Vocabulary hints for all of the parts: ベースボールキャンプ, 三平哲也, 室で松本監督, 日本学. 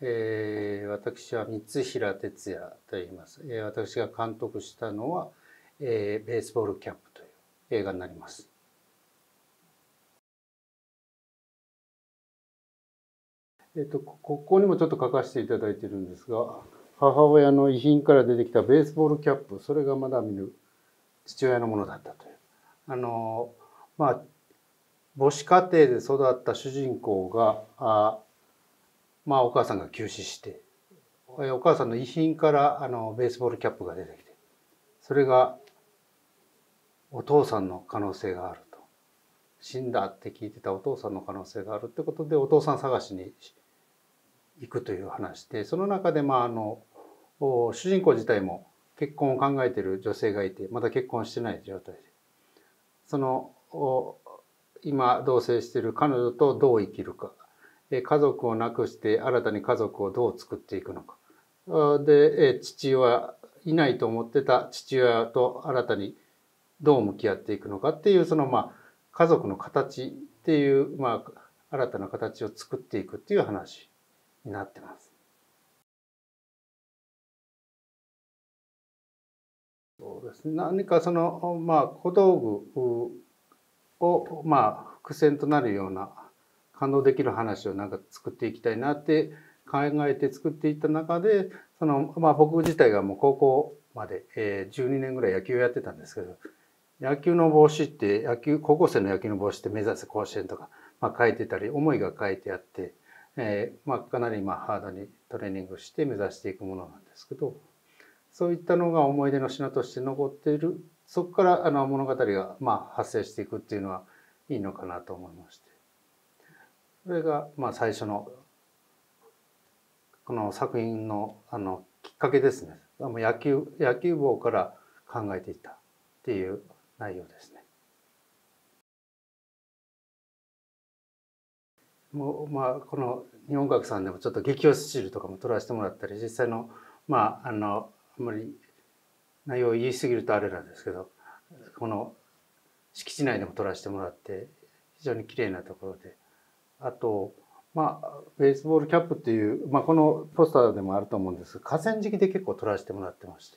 私は三平哲也と言います。私が監督したのは、ベースボールキャンプという映画になります。ここにもちょっと書かせていただいているんですが、母親の遺品から出てきたベースボールキャップ、それがまだ見ぬ父親のものだったという。まあ母子家庭で育った主人公がまあお母さんが急死して、お母さんの遺品からベースボールキャップが出てきて、それがお父さんの可能性があると、死んだって聞いてたお父さんの可能性があるってことでお父さん探しに行くという話で、その中でまあ主人公自体も結婚を考えている女性がいて、まだ結婚してない状態で、その今同棲している彼女とどう生きるか、家族を亡くして新たに家族をどう作っていくのか、で父親いないと思ってた父親と新たにどう向き合っていくのかっていう、そのまあ家族の形っていう、まあ新たな形を作っていくっていう話になってます。そうですね、何かそのまあ小道具をまあ伏線となるような感動できる話をなんか作っていきたいなって考えて作っていった中で、そのまあ僕自体がもう高校まで12年ぐらい野球をやってたんですけど、野球の帽子って高校生の野球の帽子って目指す甲子園とかまあ書いてたり、思いが書いてあって、まあかなりまあハードにトレーニングして目指していくものなんですけど、そういったのが思い出の品として残っている。そこから物語がまあ発生していくっていうのはいいのかなと思いまして、それがまあ最初のこの作品のきっかけですね。野球帽から考えていったっていう内容ですね。もうまあこの日本学さんでもちょっと激推しスチールとかも撮らせてもらったり、実際のまああんまり内容を言い過ぎるとあれなんですけど、この敷地内でも撮らせてもらって非常に綺麗なところで、あとまあベースボールキャップっていう、まあ、このポスターでもあると思うんですが、河川敷で結構撮らせてもらってまして、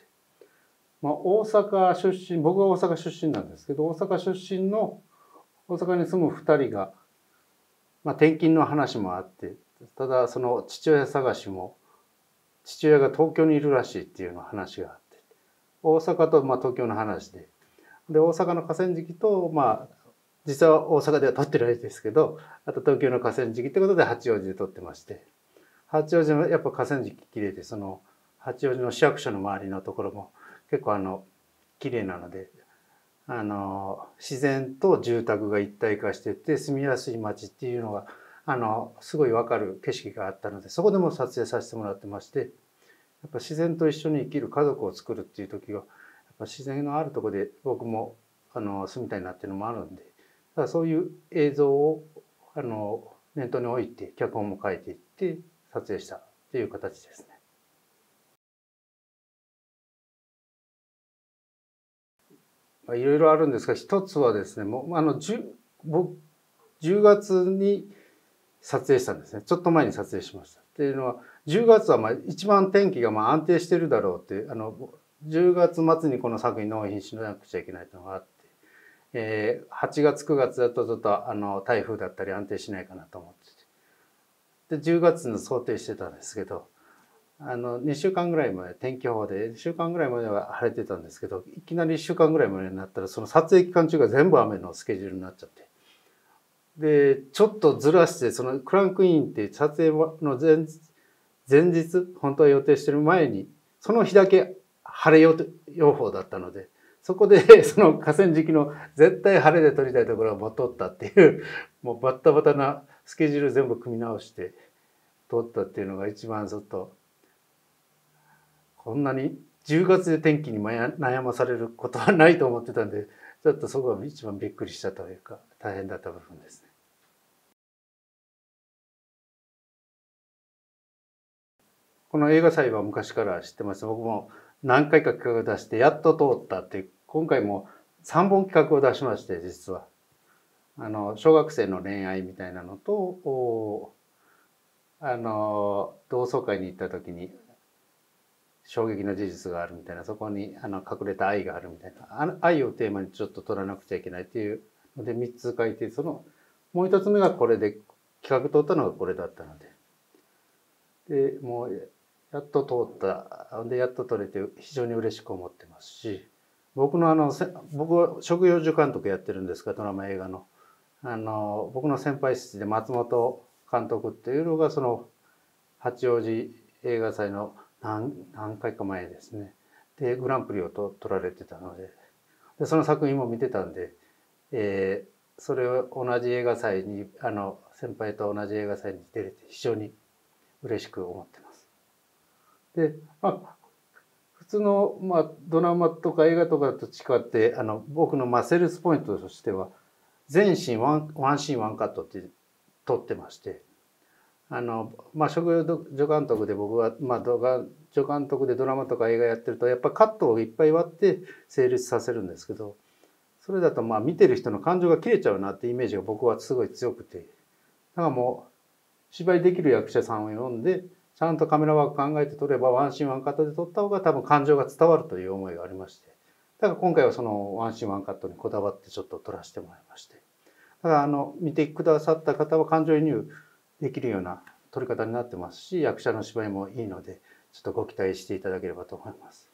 まあ、大阪出身、僕は大阪出身なんですけど、大阪に住む2人が、まあ、転勤の話もあって、ただその父親探しも、父親が東京にいるらしいっていうの話があって、大阪とまあ東京の話で、大阪の河川敷と、まあ実は大阪では撮ってないですけど、あと東京の河川敷ってことで八王子で撮ってまして、八王子のやっぱ河川敷綺麗で、その八王子の市役所の周りのところも結構綺麗なので、自然と住宅が一体化していって住みやすい街っていうのがすごい分かる景色があったので、そこでも撮影させてもらってまして、やっぱ自然と一緒に生きる、家族を作るっていう時はやっぱ自然のあるところで僕も住みたいなっていうのもあるんで、だからそういう映像を念頭に置いて脚本も書いていって撮影したっていう形ですね。まあ、いろいろあるんですが、一つはですね、もう10月に撮影したんですね。ちょっと前に撮影しました。っていうのは、10月はまあ一番天気がまあ安定してるだろうっていう、10月末にこの作品納品しなくちゃいけないというのがあって、8月9月だとちょっと台風だったり安定しないかなと思ってて、で10月の想定してたんですけど、2週間ぐらい前、天気予報で2週間ぐらい前は晴れてたんですけど、いきなり1週間ぐらい前になったら、その撮影期間中が全部雨のスケジュールになっちゃって、でちょっとずらして、そのクランクインって撮影の前日本当は予定してる前にその日だけ晴れ予報だったので、そこでその河川敷の絶対晴れで撮りたいところをもう撮ったっていう、もうバッタバタなスケジュール全部組み直して撮ったっていうのが一番ちょっと、こんなに10月で天気に悩まされることはないと思ってたんで、ちょっとそこが一番びっくりしたというか大変だった部分ですね。この映画祭は昔から知ってました。僕も何回か企画を出してやっと通ったって、今回も3本企画を出しまして、実は小学生の恋愛みたいなのと、同窓会に行った時に衝撃の事実があるみたいな、そこに隠れた愛があるみたいな、愛をテーマにちょっと取らなくちゃいけないっていうので3つ書いて、そのもう1つ目がこれで、企画通ったのがこれだったので、でもうやっと通ったでやっと取れて非常に嬉しく思ってますし、僕は職業助監督やってるんですが、ドラマ映画の。僕の先輩室で松本監督っていうのがその八王子映画祭の何回か前ですね。で、グランプリを取られてたので、で、その作品も見てたんで、それを同じ映画祭に、先輩と同じ映画祭に出れて非常に嬉しく思ってます。で、まあ、普通の、まあ、ドラマとか映画とかと違って、僕の、まあ、セールスポイントとしては、全シーンワンシーンワンカットって撮ってまして、まあ、職業助監督で僕は、まあ、助監督でドラマとか映画やってると、やっぱカットをいっぱい割って成立させるんですけど、それだとまあ見てる人の感情が切れちゃうなってイメージが僕はすごい強くて、だからもう芝居できる役者さんを呼んで、ちゃんとカメラワーク考えて撮ればワンシーンワンカットで撮った方が多分感情が伝わるという思いがありまして、だから今回はそのワンシーンワンカットにこだわってちょっと撮らせてもらいまして、だから見てくださった方は感情移入できるような撮り方になってますし、役者の芝居もいいので、ちょっとご期待していただければと思います。